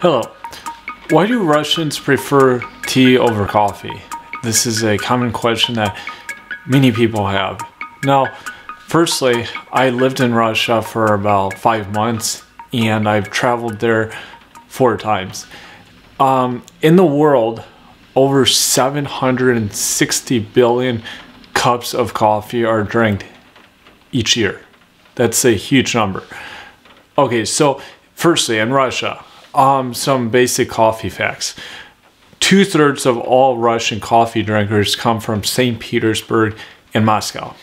Hello. Why do Russians prefer tea over coffee? This is a common question that many people have. Now, firstly, I lived in Russia for about 5 months and I've traveled there 4 times. In the world, over 760 billion cups of coffee are drank each year. That's a huge number. Okay, so firstly, in Russia, some basic coffee facts. 2/3 of all Russian coffee drinkers come from St. Petersburg and Moscow.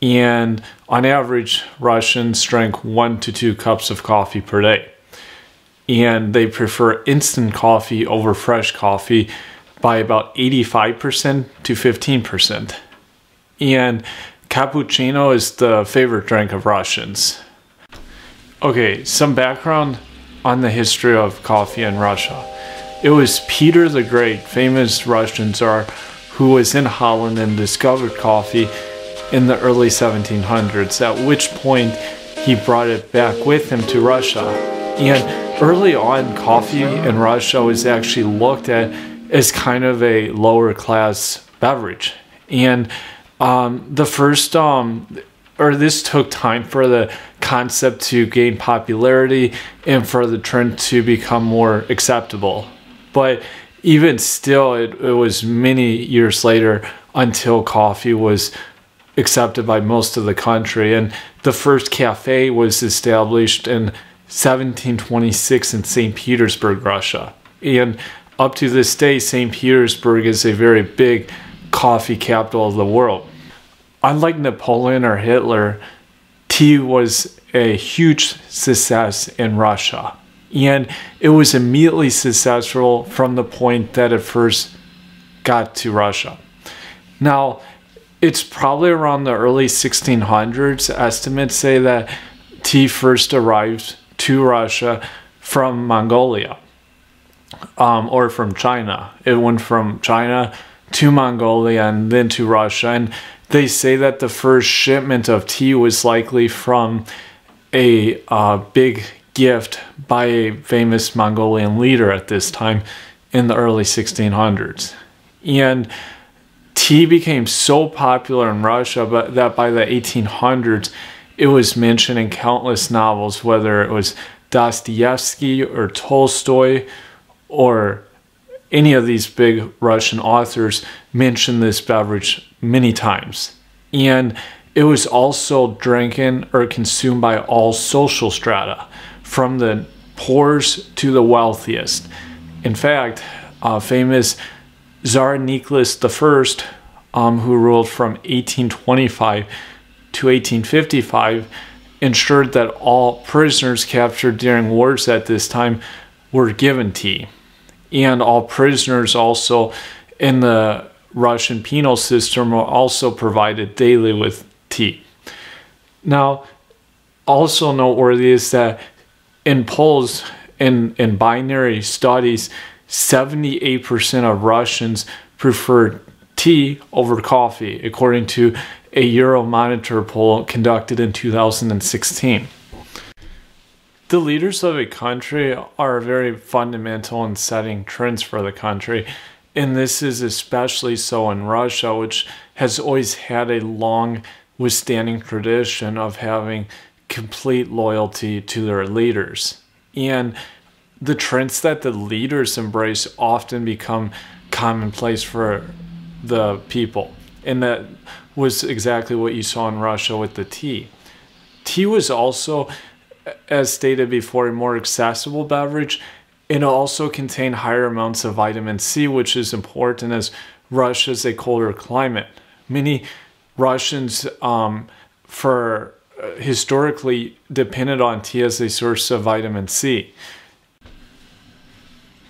And on average, Russians drink 1 to 2 cups of coffee per day. And they prefer instant coffee over fresh coffee by about 85% to 15%. And cappuccino is the favorite drink of Russians. Okay, some background on the history of coffee in Russia. It was Peter the Great, famous Russian czar, who was in Holland and discovered coffee in the early 1700s, at which point he brought it back with him to Russia. And early on, coffee in Russia was actually looked at as kind of a lower class beverage. And this took time for the concept to gain popularity and for the trend to become more acceptable. But even still, it was many years later until coffee was accepted by most of the country. And the first cafe was established in 1726 in St. Petersburg, Russia. And up to this day, St. Petersburg is a very big coffee capital of the world. Unlike Napoleon or Hitler, tea was a huge success in Russia. And it was immediately successful from the point that it first got to Russia. Now, it's probably around the early 1600s. Estimates say that tea first arrived to Russia from Mongolia or from China. It went from China to Mongolia and then to Russia. And they say that the first shipment of tea was likely from a big gift by a famous Mongolian leader at this time in the early 1600s. And tea became so popular in Russia that by the 1800s, it was mentioned in countless novels, whether it was Dostoevsky or Tolstoy or any of these big Russian authors mentioned this beverage many times. And it was also drinking or consumed by all social strata, from the poorest to the wealthiest. In fact, famous Tsar Nicholas I, who ruled from 1825 to 1855, ensured that all prisoners captured during wars at this time were given tea. And all prisoners also in the Russian penal system were also provided daily with tea. Now, also noteworthy is that in polls, in binary studies, 78% of Russians prefer tea over coffee, according to a Euromonitor poll conducted in 2016. The leaders of a country are very fundamental in setting trends for the country, and this is especially so in Russia, which has always had a long-withstanding tradition of having complete loyalty to their leaders. And the trends that the leaders embrace often become commonplace for the people. And that was exactly what you saw in Russia with the tea. Tea was also, as stated before, a more accessible beverage, and it also contained higher amounts of vitamin C, which is important as Russia is a colder climate. Many Russians historically depended on tea as a source of vitamin C.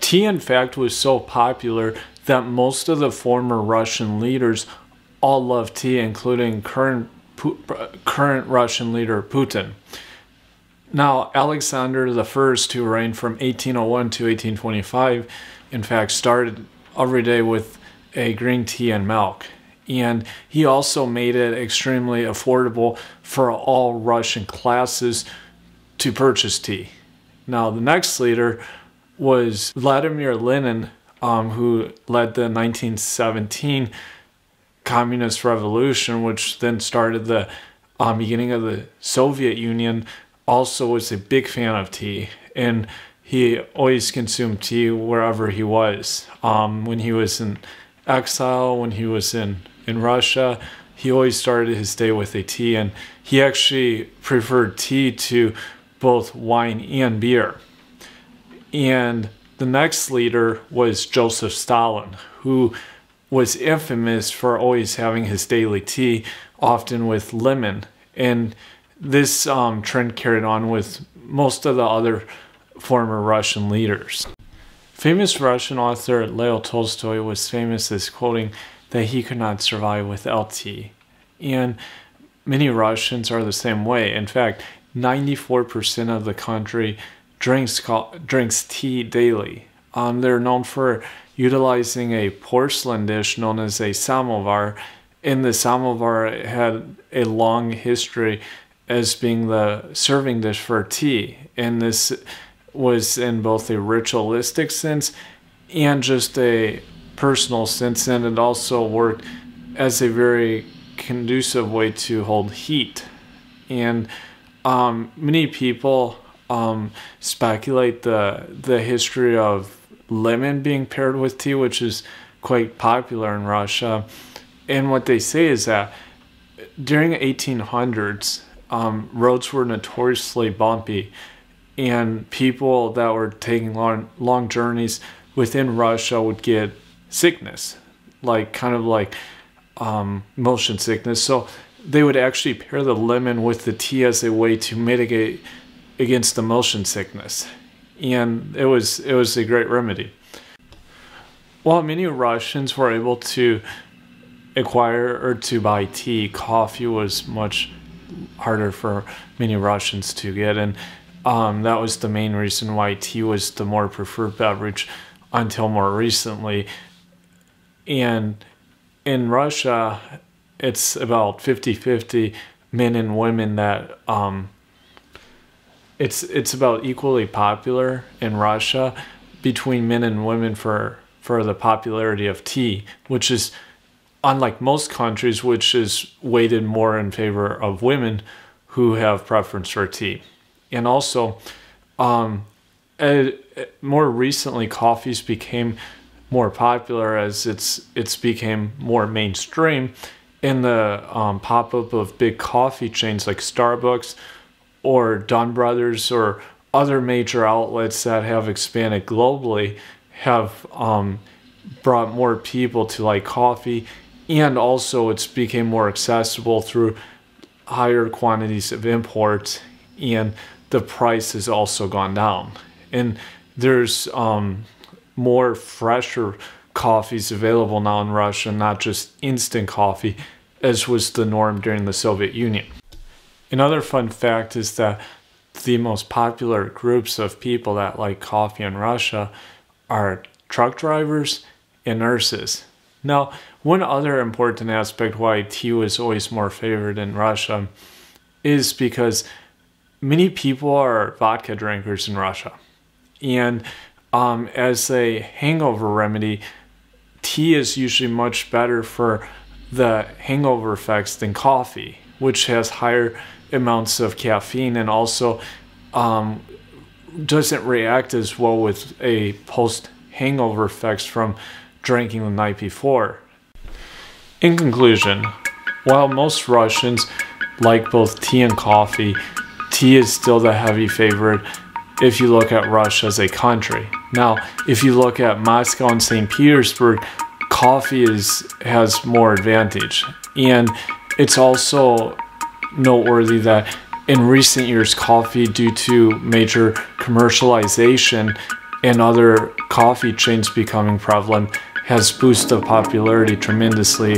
Tea, in fact, was so popular that most of the former Russian leaders all loved tea, including current Russian leader Putin. Now, Alexander I, who reigned from 1801 to 1825, in fact, started every day with a green tea and milk. And he also made it extremely affordable for all Russian classes to purchase tea. Now, the next leader, was Vladimir Lenin, who led the 1917 Communist Revolution, which then started the beginning of the Soviet Union, also was a big fan of tea. And he always consumed tea wherever he was. When he was in exile, when he was in Russia, he always started his day with a tea. And he actually preferred tea to both wine and beer. And the next leader was Joseph Stalin, who was infamous for always having his daily tea, often with lemon. And this trend carried on with most of the other former Russian leaders. Famous Russian author Leo Tolstoy was famous as quoting that he could not survive without tea. And many Russians are the same way. In fact, 94% of the country drinks tea daily. They're known for utilizing a porcelain dish known as a samovar, and the samovar had a long history as being the serving dish for tea, and this was in both a ritualistic sense and just a personal sense, and it also worked as a very conducive way to hold heat. And many people speculate the history of lemon being paired with tea, which is quite popular in Russia. And what they say is that during 1800s, roads were notoriously bumpy, and people that were taking long journeys within Russia would get sickness, like motion sickness. So they would actually pair the lemon with the tea as a way to mitigate against the motion sickness. And it was a great remedy. While many Russians were able to acquire or to buy tea, coffee was much harder for many Russians to get. And that was the main reason why tea was the more preferred beverage until more recently. And in Russia, it's about 50-50 men and women that it's about equally popular in Russia between men and women for the popularity of tea, which is unlike most countries, which is weighted more in favor of women who have preference for tea. And also, more recently, coffees became more popular as it's became more mainstream in the pop-up of big coffee chains like Starbucks or Dunn Brothers or other major outlets that have expanded globally, have brought more people to like coffee. And also it's became more accessible through higher quantities of imports, and the price has also gone down. And there's more fresher coffees available now in Russia, not just instant coffee, as was the norm during the Soviet Union. Another fun fact is that the most popular groups of people that like coffee in Russia are truck drivers and nurses. Now, one other important aspect why tea was always more favored in Russia is because many people are vodka drinkers in Russia. And as a hangover remedy, tea is usually much better for the hangover effects than coffee, which has higher amounts of caffeine and also doesn't react as well with a post-hangover effects from drinking the night before. In conclusion, while most Russians like both tea and coffee, tea is still the heavy favorite if you look at Russia as a country. Now, if you look at Moscow and St. Petersburg, coffee has more advantage. And it's also noteworthy that in recent years, coffee, due to major commercialization and other coffee chains becoming prevalent, has boosted popularity tremendously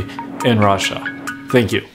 in Russia. Thank you.